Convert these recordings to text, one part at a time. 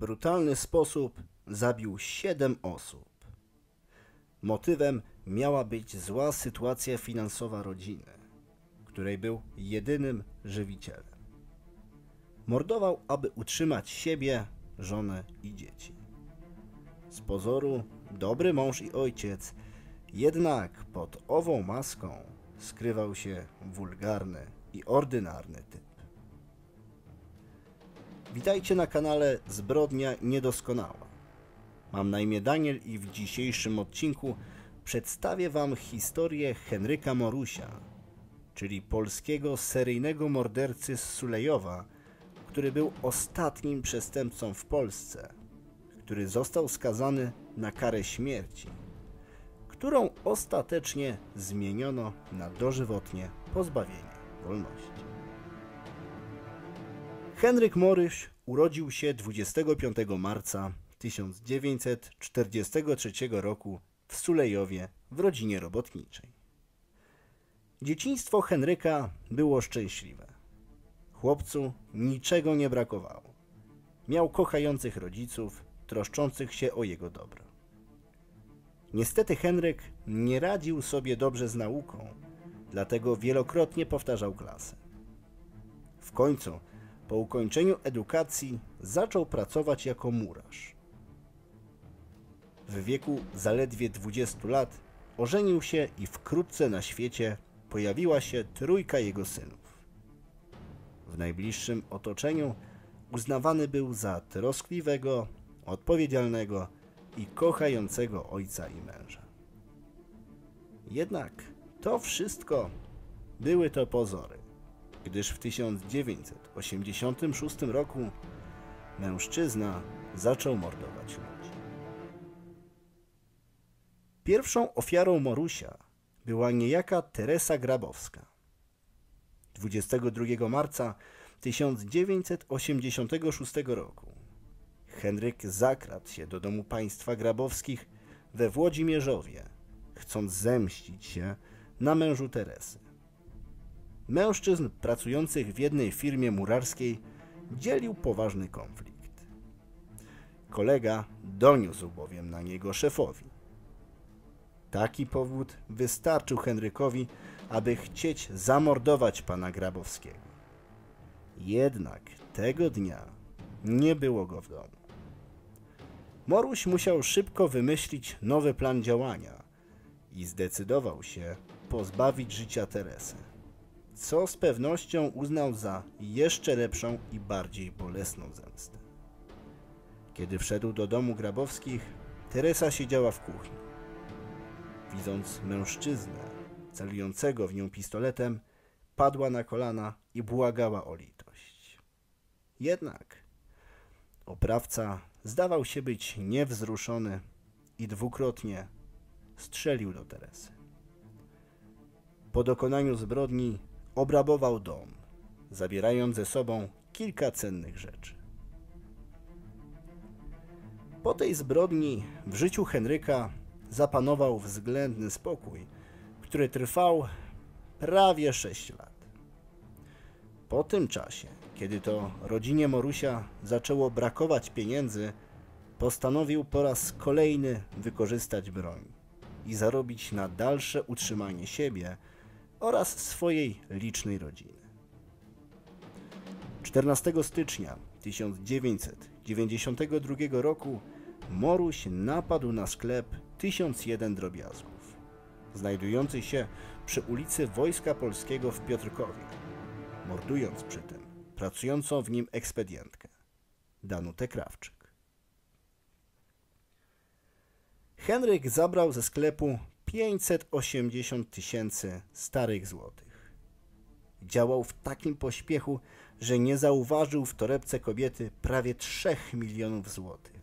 brutalny sposób zabił 7 osób. Motywem miała być zła sytuacja finansowa rodziny, której był jedynym żywicielem. Mordował, aby utrzymać siebie, żonę i dzieci. Z pozoru dobry mąż i ojciec, jednak pod ową maską skrywał się wulgarny i ordynarny typ. Witajcie na kanale Zbrodnia Niedoskonała. Mam na imię Daniel i w dzisiejszym odcinku przedstawię Wam historię Henryka Morusia, czyli polskiego seryjnego mordercy z Sulejowa, który był ostatnim przestępcą w Polsce, który został skazany na karę śmierci, którą ostatecznie zmieniono na dożywotnie pozbawienie wolności. Henryk Moruś urodził się 25 marca 1943 roku w Sulejowie w rodzinie robotniczej. Dzieciństwo Henryka było szczęśliwe. Chłopcu niczego nie brakowało. Miał kochających rodziców, troszczących się o jego dobro. Niestety Henryk nie radził sobie dobrze z nauką, dlatego wielokrotnie powtarzał klasę. W końcu, po ukończeniu edukacji, zaczął pracować jako murarz. W wieku zaledwie 20 lat ożenił się i wkrótce na świecie pojawiła się trójka jego synów. W najbliższym otoczeniu uznawany był za troskliwego, odpowiedzialnego i kochającego ojca i męża. Jednak to wszystko były to pozory, gdyż w 1986 roku mężczyzna zaczął mordować ludzi. Pierwszą ofiarą Morusia była niejaka Teresa Grabowska. 22 marca 1986 roku Henryk zakradł się do domu państwa Grabowskich we Włodzimierzowie, chcąc zemścić się na mężu Teresy. Mężczyzn pracujących w jednej firmie murarskiej dzielił poważny konflikt. Kolega doniósł bowiem na niego szefowi. Taki powód wystarczył Henrykowi, aby chcieć zamordować pana Grabowskiego. Jednak tego dnia nie było go w domu. Moruś musiał szybko wymyślić nowy plan działania i zdecydował się pozbawić życia Teresy, co z pewnością uznał za jeszcze lepszą i bardziej bolesną zemstę. Kiedy wszedł do domu Grabowskich, Teresa siedziała w kuchni. Widząc mężczyznę celującego w nią pistoletem, padła na kolana i błagała o litość. Jednak oprawca zdawał się być niewzruszony i dwukrotnie strzelił do Teresy. Po dokonaniu zbrodni obrabował dom, zabierając ze sobą kilka cennych rzeczy. Po tej zbrodni w życiu Henryka zapanował względny spokój, który trwał prawie 6 lat. Po tym czasie, kiedy to rodzinie Morusia zaczęło brakować pieniędzy, postanowił po raz kolejny wykorzystać broń i zarobić na dalsze utrzymanie siebie oraz swojej licznej rodziny. 14 stycznia 1992 roku Moruś napadł na sklep 1001 drobiazgów, znajdujący się przy ulicy Wojska Polskiego w Piotrkowie, mordując przy tym pracującą w nim ekspedientkę, Danutę Krawczyk. Henryk zabrał ze sklepu 580 000 starych złotych. Działał w takim pośpiechu, że nie zauważył w torebce kobiety prawie 3 milionów złotych.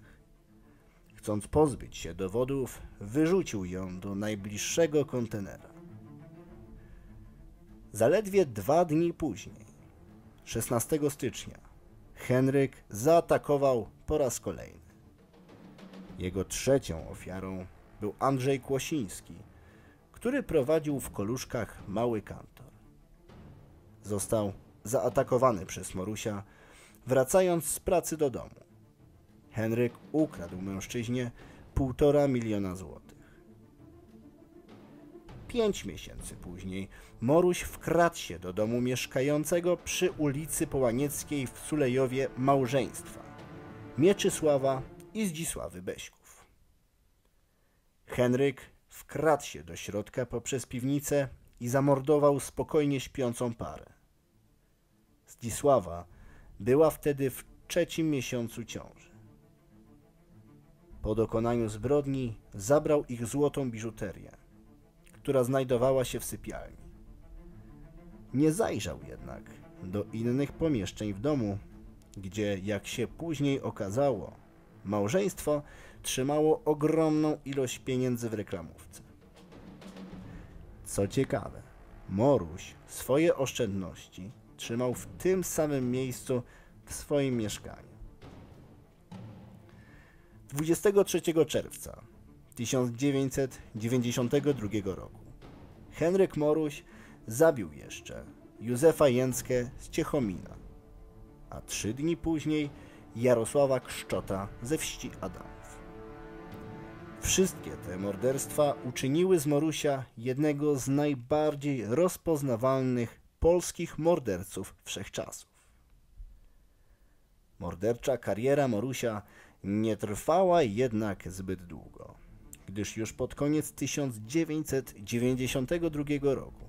Chcąc pozbyć się dowodów, wyrzucił ją do najbliższego kontenera. Zaledwie 2 dni później, 16 stycznia, Henryk zaatakował po raz kolejny. Jego trzecią ofiarą był Andrzej Kłosiński, który prowadził w Koluszkach mały kantor. Został zaatakowany przez Morusia, wracając z pracy do domu. Henryk ukradł mężczyźnie 1,5 miliona złotych. 5 miesięcy później Moruś wkradł się do domu mieszkającego przy ulicy Połanieckiej w Sulejowie małżeństwa Mieczysława i Zdzisławy Beśków. Henryk wkradł się do środka poprzez piwnicę i zamordował spokojnie śpiącą parę. Zdzisława była wtedy w 3. miesiącu ciąży. Po dokonaniu zbrodni zabrał ich złotą biżuterię, która znajdowała się w sypialni. Nie zajrzał jednak do innych pomieszczeń w domu, gdzie, jak się później okazało, małżeństwo trzymało ogromną ilość pieniędzy w reklamówce. Co ciekawe, Moruś swoje oszczędności trzymał w tym samym miejscu w swoim mieszkaniu. 23 czerwca 1992 roku Henryk Moruś zabił jeszcze Józefa Jęckę z Ciechomina, a 3 dni później Jarosława Krzczota ze wsi Adamów. Wszystkie te morderstwa uczyniły z Morusia jednego z najbardziej rozpoznawalnych polskich morderców wszechczasów. Mordercza kariera Morusia nie trwała jednak zbyt długo, gdyż już pod koniec 1992 roku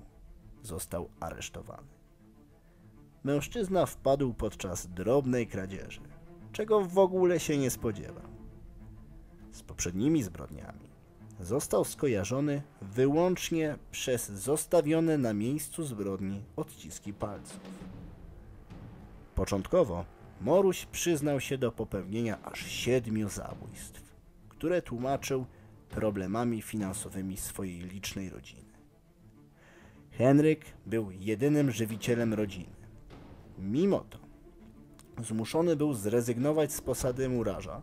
został aresztowany. Mężczyzna wpadł podczas drobnej kradzieży, czego w ogóle się nie spodziewał. Z poprzednimi zbrodniami został skojarzony wyłącznie przez zostawione na miejscu zbrodni odciski palców. Początkowo Moruś przyznał się do popełnienia aż 7 zabójstw, które tłumaczył problemami finansowymi swojej licznej rodziny. Henryk był jedynym żywicielem rodziny. Mimo to zmuszony był zrezygnować z posady murarza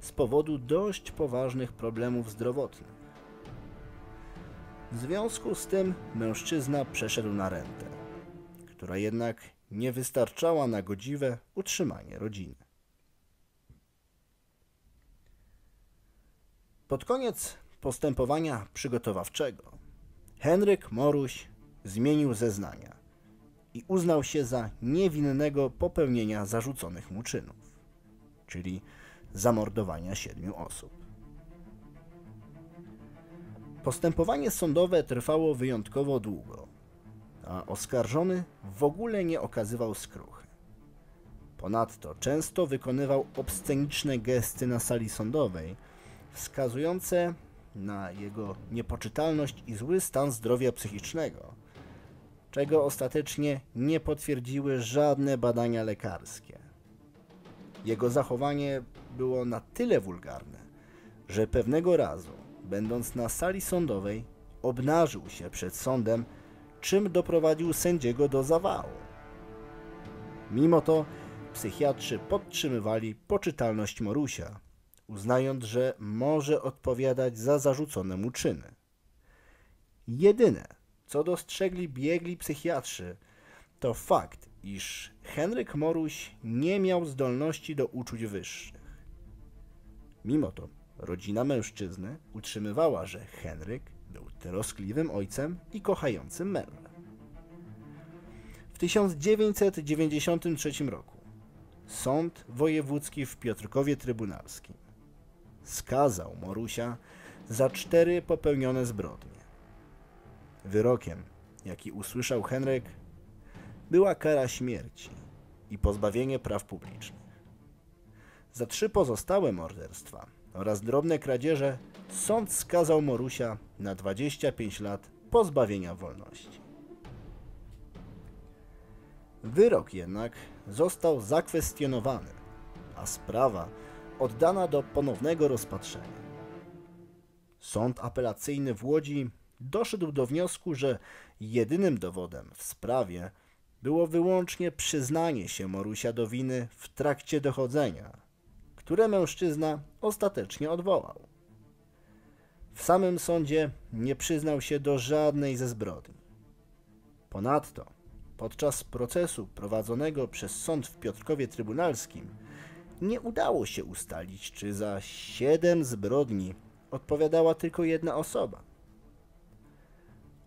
z powodu dość poważnych problemów zdrowotnych. W związku z tym mężczyzna przeszedł na rentę, która jednak nie wystarczała na godziwe utrzymanie rodziny. Pod koniec postępowania przygotowawczego Henryk Moruś zmienił zeznania i uznał się za niewinnego popełnienia zarzuconych mu czynów, czyli zamordowania 7 osób. Postępowanie sądowe trwało wyjątkowo długo, a oskarżony w ogóle nie okazywał skruchy. Ponadto często wykonywał obsceniczne gesty na sali sądowej, wskazujące na jego niepoczytalność i zły stan zdrowia psychicznego, czego ostatecznie nie potwierdziły żadne badania lekarskie. Jego zachowanie było na tyle wulgarne, że pewnego razu, będąc na sali sądowej, obnażył się przed sądem, czym doprowadził sędziego do zawału. Mimo to psychiatrzy podtrzymywali poczytalność Morusia, uznając, że może odpowiadać za zarzucone mu czyny. Jedyne, co dostrzegli biegli psychiatrzy, to fakt, iż Henryk Moruś nie miał zdolności do uczuć wyższych. Mimo to rodzina mężczyzny utrzymywała, że Henryk był troskliwym ojcem i kochającym mężem. W 1993 roku Sąd Wojewódzki w Piotrkowie Trybunalskim skazał Morusia za 4 popełnione zbrodnie. Wyrokiem, jaki usłyszał Henryk, była kara śmierci i pozbawienie praw publicznych. Za 3 pozostałe morderstwa oraz drobne kradzieże sąd skazał Morusia na 25 lat pozbawienia wolności. Wyrok jednak został zakwestionowany, a sprawa oddana do ponownego rozpatrzenia. Sąd apelacyjny w Łodzi doszedł do wniosku, że jedynym dowodem w sprawie było wyłącznie przyznanie się Morusia do winy w trakcie dochodzenia, które mężczyzna ostatecznie odwołał. W samym sądzie nie przyznał się do żadnej ze zbrodni. Ponadto podczas procesu prowadzonego przez sąd w Piotrkowie Trybunalskim nie udało się ustalić, czy za 7 zbrodni odpowiadała tylko jedna osoba.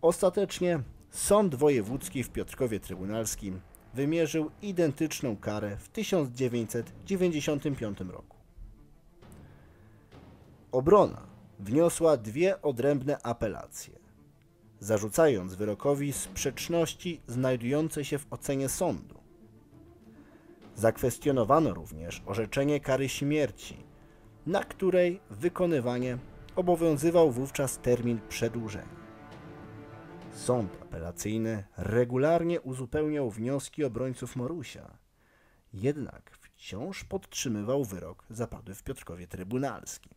Ostatecznie Sąd Wojewódzki w Piotrkowie Trybunalskim wymierzył identyczną karę w 1995 roku. Obrona wniosła 2 odrębne apelacje, zarzucając wyrokowi sprzeczności znajdujące się w ocenie sądu. Zakwestionowano również orzeczenie kary śmierci, na której wykonywanie obowiązywał wówczas termin przedłużenia. Sąd apelacyjny regularnie uzupełniał wnioski obrońców Morusia, jednak wciąż podtrzymywał wyrok zapadły w Piotrkowie Trybunalskim.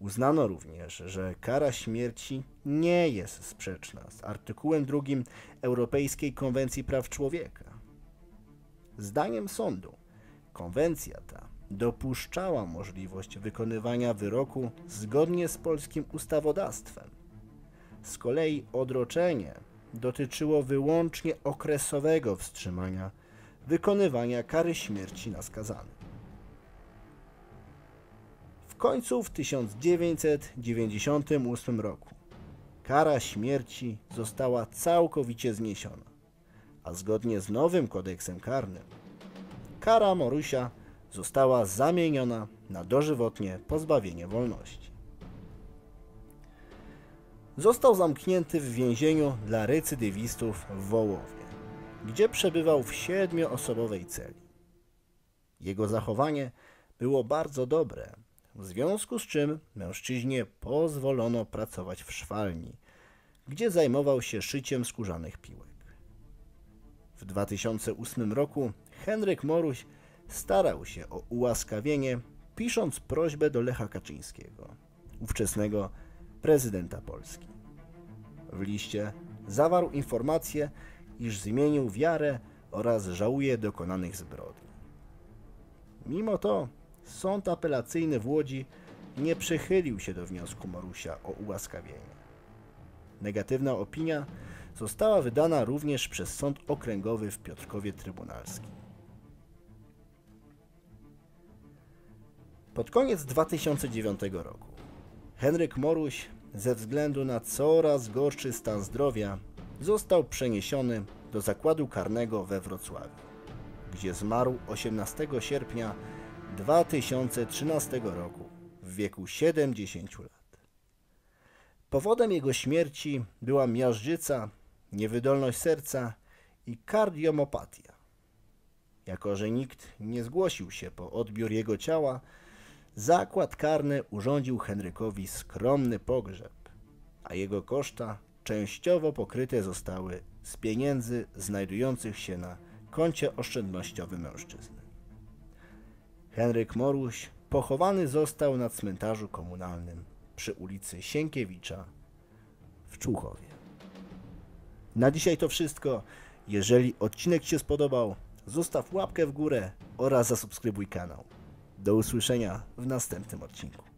Uznano również, że kara śmierci nie jest sprzeczna z artykułem 2 Europejskiej Konwencji Praw Człowieka. Zdaniem sądu konwencja ta dopuszczała możliwość wykonywania wyroku zgodnie z polskim ustawodawstwem. Z kolei odroczenie dotyczyło wyłącznie okresowego wstrzymania wykonywania kary śmierci na skazanym. W końcu w 1998 roku kara śmierci została całkowicie zniesiona, a zgodnie z nowym kodeksem karnym kara Morusia została zamieniona na dożywotnie pozbawienie wolności. Został zamknięty w więzieniu dla recydywistów w Wołowie, gdzie przebywał w 7-osobowej celi. Jego zachowanie było bardzo dobre, w związku z czym mężczyźnie pozwolono pracować w szwalni, gdzie zajmował się szyciem skórzanych piłek. W 2008 roku Henryk Moruś starał się o ułaskawienie, pisząc prośbę do Lecha Kaczyńskiego, ówczesnego prezydenta Polski. W liście zawarł informację, iż zmienił wiarę oraz żałuje dokonanych zbrodni. Mimo to Sąd Apelacyjny w Łodzi nie przychylił się do wniosku Morusia o ułaskawienie. Negatywna opinia została wydana również przez Sąd Okręgowy w Piotrkowie Trybunalskim. Pod koniec 2009 roku Henryk Moruś ze względu na coraz gorszy stan zdrowia został przeniesiony do zakładu karnego we Wrocławiu, gdzie zmarł 18 sierpnia 2013 roku w wieku 70 lat. Powodem jego śmierci była miażdżyca, niewydolność serca i kardiomopatia. Jako że nikt nie zgłosił się po odbiór jego ciała, zakład karny urządził Henrykowi skromny pogrzeb, a jego koszta częściowo pokryte zostały z pieniędzy znajdujących się na koncie oszczędnościowym mężczyzny. Henryk Moruś pochowany został na cmentarzu komunalnym przy ulicy Sienkiewicza w Człuchowie. Na dzisiaj to wszystko. Jeżeli odcinek Ci się spodobał, zostaw łapkę w górę oraz zasubskrybuj kanał. Do usłyszenia w następnym odcinku.